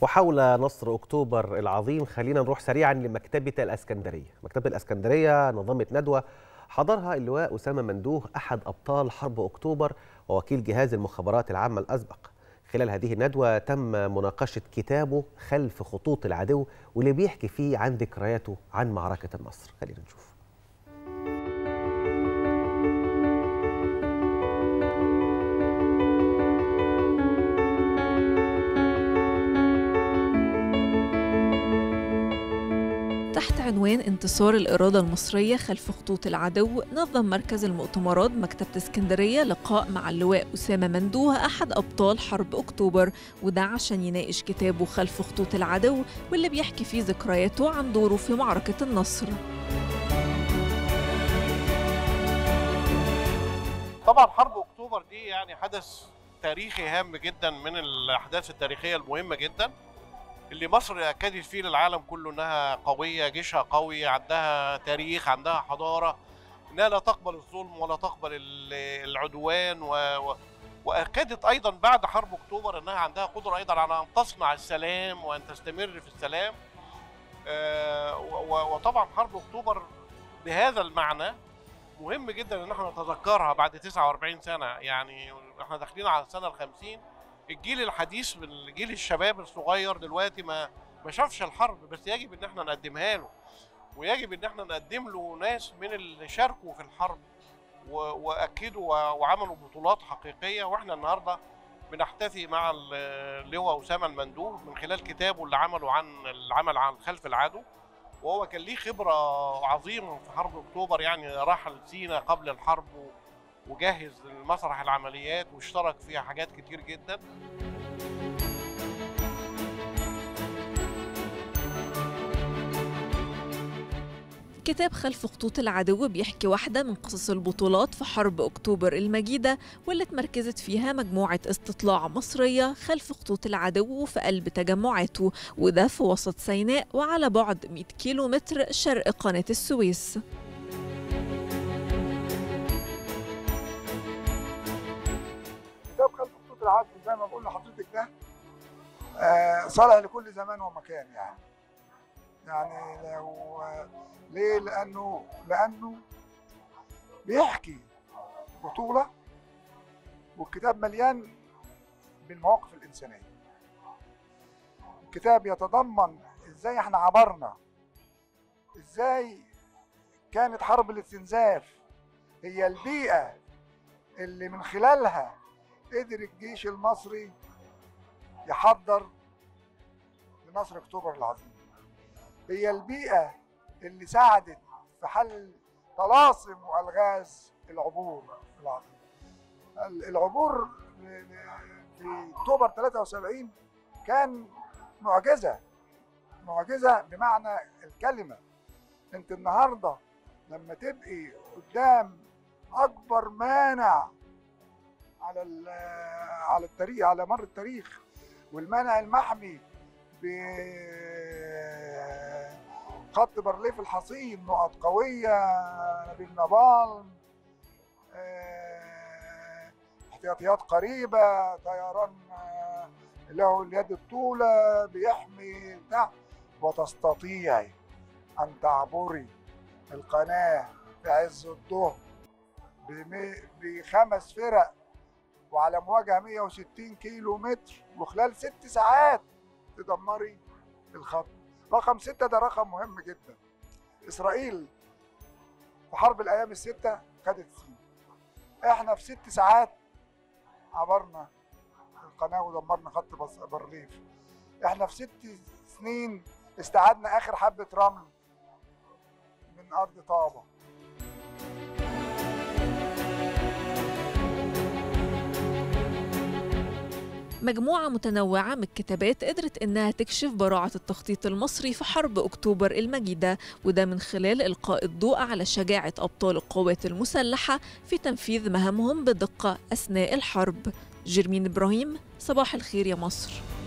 وحول نصر أكتوبر العظيم خلينا نروح سريعا لمكتبة الإسكندرية. مكتبة الإسكندرية نظمت ندوة حضرها اللواء أسامة مندوه أحد أبطال حرب أكتوبر ووكيل جهاز المخابرات العامة الأسبق. خلال هذه الندوة تم مناقشة كتابه خلف خطوط العدو واللي بيحكي فيه عن ذكرياته عن معركة النصر. خلينا نشوف. تحت عنوان انتصار الإرادة المصرية خلف خطوط العدو، نظم مركز المؤتمرات مكتبة اسكندرية لقاء مع اللواء أسامة مندوه أحد أبطال حرب أكتوبر، وده عشان يناقش كتابه خلف خطوط العدو واللي بيحكي فيه ذكرياته عن دوره في معركة النصر. طبعا حرب أكتوبر دي يعني حدث تاريخي هام جدا من الأحداث التاريخية المهمة جدا اللي مصر اكدت فيه للعالم كله انها قويه، جيشها قوي، عندها تاريخ، عندها حضاره، انها لا تقبل الظلم ولا تقبل العدوان واكدت ايضا بعد حرب اكتوبر انها عندها قدره ايضا على ان تصنع السلام وان تستمر في السلام. وطبعا حرب اكتوبر بهذا المعنى مهم جدا ان احنا نتذكرها بعد 49 سنه، يعني احنا داخلين على السنه ال50. الجيل الحديث من جيل الشباب الصغير دلوقتي ما شافش الحرب، بس يجب ان احنا نقدمها له، ويجب ان احنا نقدم له ناس من اللي شاركوا في الحرب واكدوا وعملوا بطولات حقيقيه. واحنا النهارده بنحتفي مع اللواء اسامه المندوه من خلال كتابه اللي عمله عن العمل عن خلف العدو، وهو كان ليه خبره عظيمه في حرب اكتوبر، يعني راح لسينا قبل الحرب وجهز المسرح العمليات واشترك فيها حاجات كتير جدا. كتاب خلف خطوط العدو بيحكي واحدة من قصص البطولات في حرب أكتوبر المجيدة واللي اتمركزت فيها مجموعة استطلاع مصرية خلف خطوط العدو في قلب تجمعاته، وده في وسط سيناء وعلى بعد 100 كيلومتر شرق قناة السويس. خلف خطوط العدو زي ما بقول لحضرتك ده صالح لكل زمان ومكان، يعني لو ليه؟ لانه بيحكي بطوله، والكتاب مليان بالمواقف الانسانيه. الكتاب يتضمن ازاي احنا عبرنا، ازاي كانت حرب الاستنزاف هي البيئه اللي من خلالها قدر الجيش المصري يحضر لنصر اكتوبر العظيم. هي البيئة اللي ساعدت في حل طلاسم والغاز العبور العظيم. العبور في اكتوبر 73 كان معجزة، معجزة بمعنى الكلمة. انت النهارده لما تبقي قدام اكبر مانع على التاريخ، على مر التاريخ، والمانع المحمي بخط بارليف الحصين، نقط قويه، نبيل نبال، احتياطيات قريبه، طيران له اليد الطوله بيحمي بتاع، وتستطيعي ان تعبري القناه في عز الظهر ب5 فرق وعلى مواجهة 160 كيلو متر، وخلال 6 ساعات تدمري الخط. رقم 6 ده رقم مهم جدا. إسرائيل في حرب الأيام ال6 خدت سينا، إحنا في 6 ساعات عبرنا القناة ودمرنا خط بارليف. إحنا في 6 سنين استعدنا آخر حبة رمل من أرض طابة. مجموعة متنوعة من الكتابات قدرت إنها تكشف براعة التخطيط المصري في حرب أكتوبر المجيدة، وده من خلال إلقاء الضوء على شجاعة أبطال القوات المسلحة في تنفيذ مهامهم بدقة أثناء الحرب. جيرمين إبراهيم، صباح الخير يا مصر.